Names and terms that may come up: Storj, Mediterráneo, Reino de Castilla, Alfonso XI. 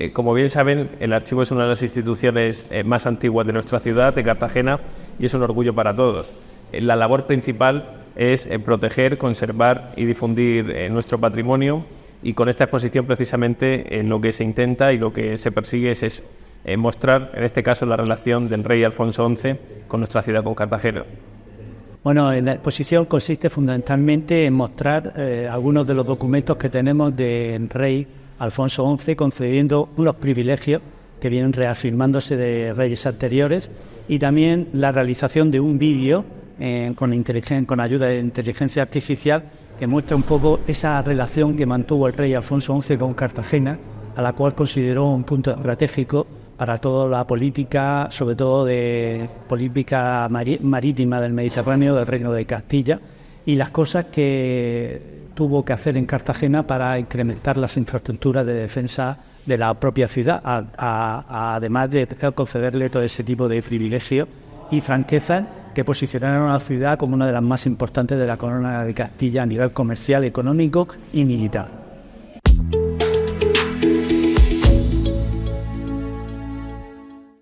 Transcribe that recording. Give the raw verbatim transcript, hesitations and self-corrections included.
Eh, como bien saben, el archivo es una de las instituciones eh, más antiguas de nuestra ciudad, de Cartagena, y es un orgullo para todos. Eh, la labor principal es eh, proteger, conservar y difundir eh, nuestro patrimonio, y con esta exposición precisamente eh, lo que se intenta y lo que se persigue es eso, eh, mostrar en este caso la relación del rey Alfonso once con nuestra ciudad, con Cartagena. Bueno, la exposición consiste fundamentalmente en mostrar eh, algunos de los documentos que tenemos del rey Alfonso once, concediendo unos privilegios que vienen reafirmándose de reyes anteriores, y también la realización de un vídeo eh, con, con ayuda de inteligencia artificial que muestra un poco esa relación que mantuvo el rey Alfonso once con Cartagena, a la cual consideró un punto estratégico para toda la política, sobre todo de política marítima del Mediterráneo, del Reino de Castilla, y las cosas que tuvo que hacer en Cartagena para incrementar las infraestructuras de defensa de la propia ciudad, a, a, a, además de concederle todo ese tipo de privilegios y franquezas que posicionaron a la ciudad como una de las más importantes de la corona de Castilla a nivel comercial, económico y militar.